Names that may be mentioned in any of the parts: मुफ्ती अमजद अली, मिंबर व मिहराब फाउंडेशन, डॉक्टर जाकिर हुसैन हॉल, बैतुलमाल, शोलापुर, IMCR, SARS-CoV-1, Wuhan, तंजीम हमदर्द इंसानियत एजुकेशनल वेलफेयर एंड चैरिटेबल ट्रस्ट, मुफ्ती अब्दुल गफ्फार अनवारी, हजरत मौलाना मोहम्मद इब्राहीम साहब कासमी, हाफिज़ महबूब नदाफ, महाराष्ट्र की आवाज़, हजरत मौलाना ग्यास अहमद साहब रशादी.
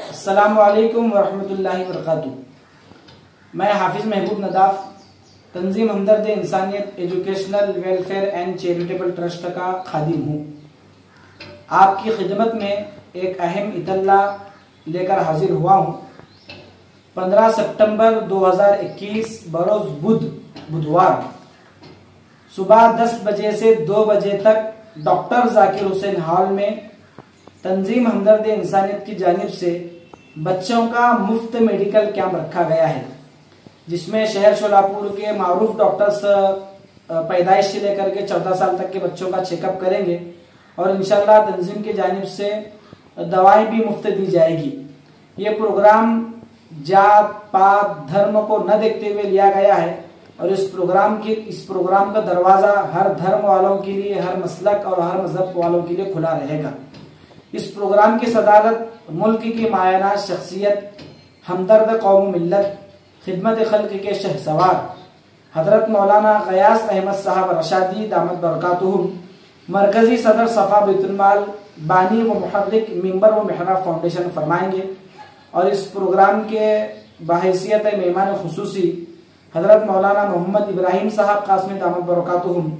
अस्सलामुअलैकुम वरहमतुल्लाहि वबरकातुहू। मैं हाफिज़ महबूब नदाफ तंजीम हमदर्द इंसानियत एजुकेशनल वेलफेयर एंड चैरिटेबल ट्रस्ट का खादिम हूँ। आपकी खिदमत में एक अहम इतला लेकर हाजिर हुआ हूँ। 15 सितंबर 2021 बरोज़ बुधवार सुबह 10 बजे से 2 बजे तक डॉक्टर जाकिर हुसैन हॉल में तंजीम हमदर्द इंसानियत की जानिब से बच्चों का मुफ्त मेडिकल कैंप रखा गया है, जिसमें शहर शोलापुर के मारूफ डॉक्टर्स पैदाइश से लेकर के 14 साल तक के बच्चों का चेकअप करेंगे और इंशाल्लाह तंजीम की जानिब से दवाएं भी मुफ्त दी जाएगी। ये प्रोग्राम जात पात धर्म को न देखते हुए लिया गया है और इस प्रोग्राम का दरवाज़ा हर धर्म वालों के लिए, हर मसलक और हर मजहब वालों के लिए खुला रहेगा। इस प्रोग्राम की सदारत मुल्क की मायना शख्सियत, हमदर्द कौम मिल्लत, खिदमत खल्क के शहसवार हजरत मौलाना ग्यास अहमद साहब रशादी दामद बरकातुहुम, मरकजी सदर सफ़ा बैतुलमाल, बानी व मुहर्रिक मिंबर व मिहराब फाउंडेशन फरमाएंगे। और इस प्रोग्राम के बहैसियत मेहमान खुसूसी हजरत मौलाना मोहम्मद इब्राहीम साहब कासमी दामद बरकातुहुम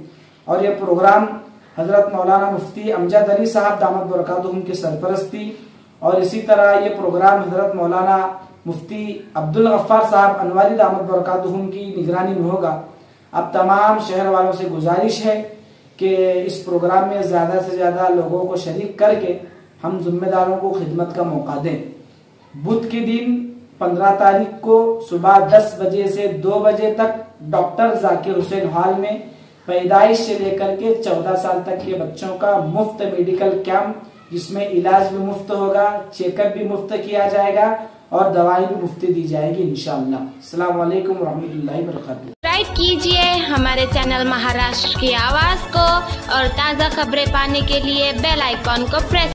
और यह प्रोग्राम हजरत मौलाना मुफ्ती अमजद अली साहब दामद बरकातुहुम की सरपरस्ती और इसी तरह ये प्रोग्राम हजरत मौलाना मुफ्ती अब्दुल गफ्फार साहब अनवारी दामद बरकातुहुम की निगरानी में होगा। अब तमाम शहर वालों से गुजारिश है कि इस प्रोग्राम में ज़्यादा से ज़्यादा लोगों को शरीक करके हम जिम्मेदारों को खिदमत का मौका दें। बुध के दिन 15 तारीख को सुबह 10 बजे से 2 बजे तक डॉक्टर जाकिर हुसैन हॉल में पैदाइश से लेकर के 14 साल तक के बच्चों का मुफ्त मेडिकल कैंप, जिसमें इलाज भी मुफ्त होगा, चेकअप भी मुफ्त किया जाएगा और दवाई भी मुफ्त दी जाएगी इंशाल्लाह। अस्सलाम वालेकुम रहमतुल्लाहि व बरकातहू। सब्सक्राइब कीजिए हमारे चैनल महाराष्ट्र की आवाज़ को और ताज़ा खबरें पाने के लिए बेल आइकॉन को प्रेस